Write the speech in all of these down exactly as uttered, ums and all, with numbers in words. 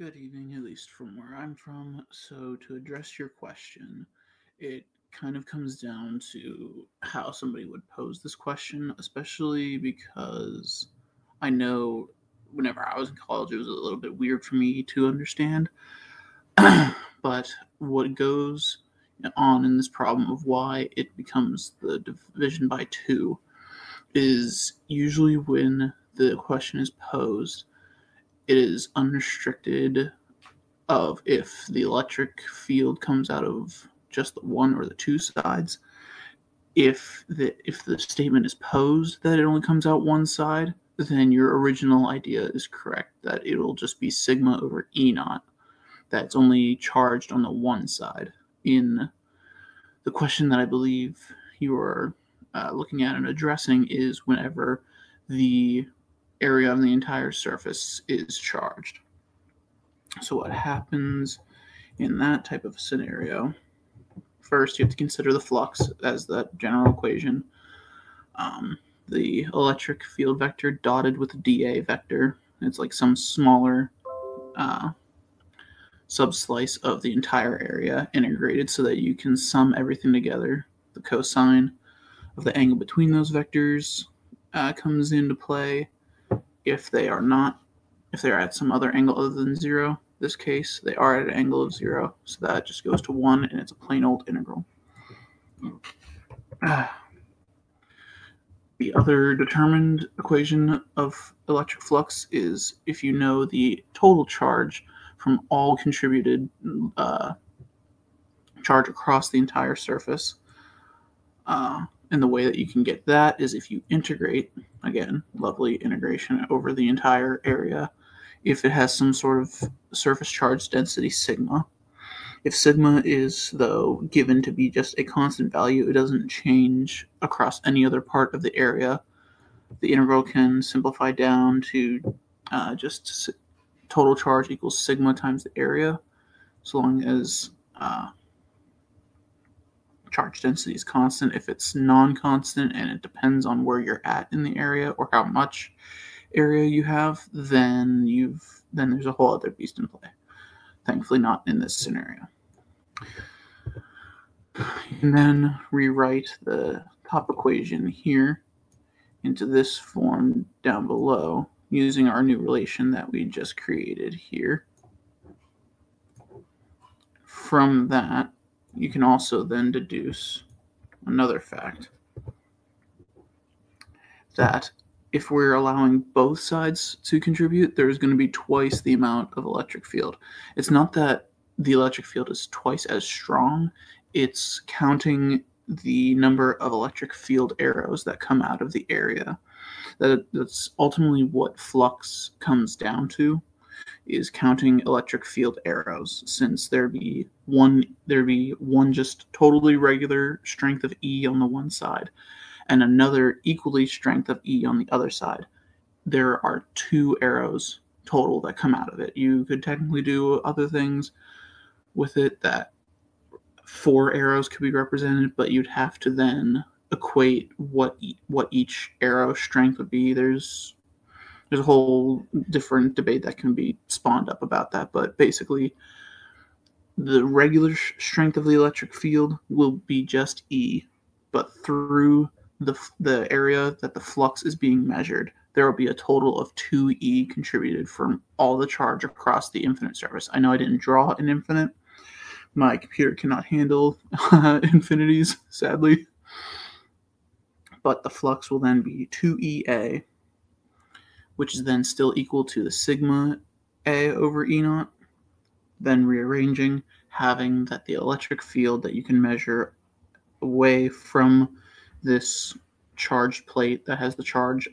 Good evening, at least from where I'm from. So to address your question, it kind of comes down to how somebody would pose this question, especially because I know whenever I was in college, it was a little bit weird for me to understand. But what goes on in this problem of why it becomes the division by two is usually when the question is posed, it is unrestricted of if the electric field comes out of just the one or the two sides. If the if the statement is posed that it only comes out one side, then your original idea is correct, that it will just be sigma over E naught, that's only charged on the one side. In the question that I believe you are uh, looking at and addressing is whenever the area of the entire surface is charged. So what happens in that type of scenario? First, you have to consider the flux as that general equation. Um, the electric field vector dotted with the dA vector. It's like some smaller uh, subslice of the entire area integrated so that you can sum everything together. The cosine of the angle between those vectors uh, comes into play. If they are not, if they're at some other angle other than zero, this case, they are at an angle of zero, so that just goes to one, and it's a plain old integral. The other determined equation of electric flux is if you know the total charge from all contributed uh, charge across the entire surface. Uh, and the way that you can get that is if you integrate, again, lovely integration over the entire area, if it has some sort of surface charge density sigma. If sigma is, though, given to be just a constant value, it doesn't change across any other part of the area. The integral can simplify down to uh, just total charge equals sigma times the area, so long as uh, charge density is constant. If it's non-constant and it depends on where you're at in the area or how much area you have, then you've then there's a whole other beast in play. Thankfully, not in this scenario. You can then rewrite the top equation here into this form down below using our new relation that we just created here. From that, you can also then deduce another fact, that if we're allowing both sides to contribute, there's going to be twice the amount of electric field. It's not that the electric field is twice as strong, it's counting the number of electric field arrows that come out of the area. That, that's ultimately what flux comes down to, is counting electric field arrows, since there'd be one, there'd be one just totally regular strength of E on the one side, and another equally strength of E on the other side. There are two arrows total that come out of it. You could technically do other things with it, that four arrows could be represented, but you'd have to then equate what e what each arrow strength would be. There's there's a whole different debate that can be spawned up about that, but basically the regular sh strength of the electric field will be just E, but through the, the area that the flux is being measured, there will be a total of two E contributed from all the charge across the infinite surface. I know I didn't draw an infinite. My computer cannot handle uh, infinities, sadly. But the flux will then be two E A, which is then still equal to the sigma A over E naught. Then rearranging, having that the electric field that you can measure away from this charged plate that has the charge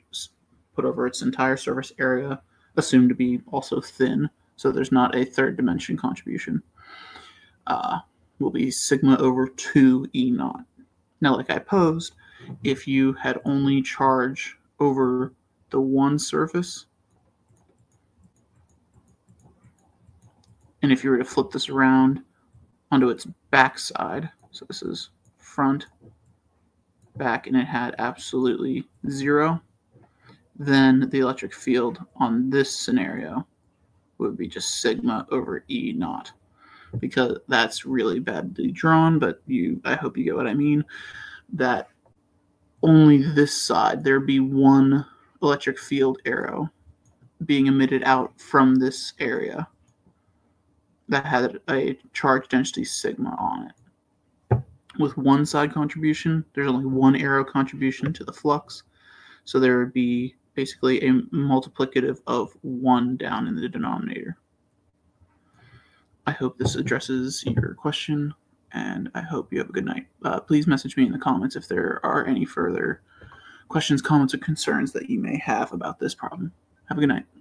put over its entire surface area, assumed to be also thin, so there's not a third dimension contribution, uh, will be sigma over two E naught. Now, like I posed, if you had only charge over the one surface, and if you were to flip this around onto its backside, so this is front, back, and it had absolutely zero, then the electric field on this scenario would be just sigma over E naught, because that's really badly drawn, but you, I hope you get what I mean, that only this side, there'd be one electric field arrow being emitted out from this area that had a charge density sigma on it. With one side contribution, there's only one arrow contribution to the flux, so there would be basically a multiplicative of one down in the denominator. I hope this addresses your question, and I hope you have a good night. Uh, please message me in the comments if there are any further questions, comments, or concerns that you may have about this problem. Have a good night.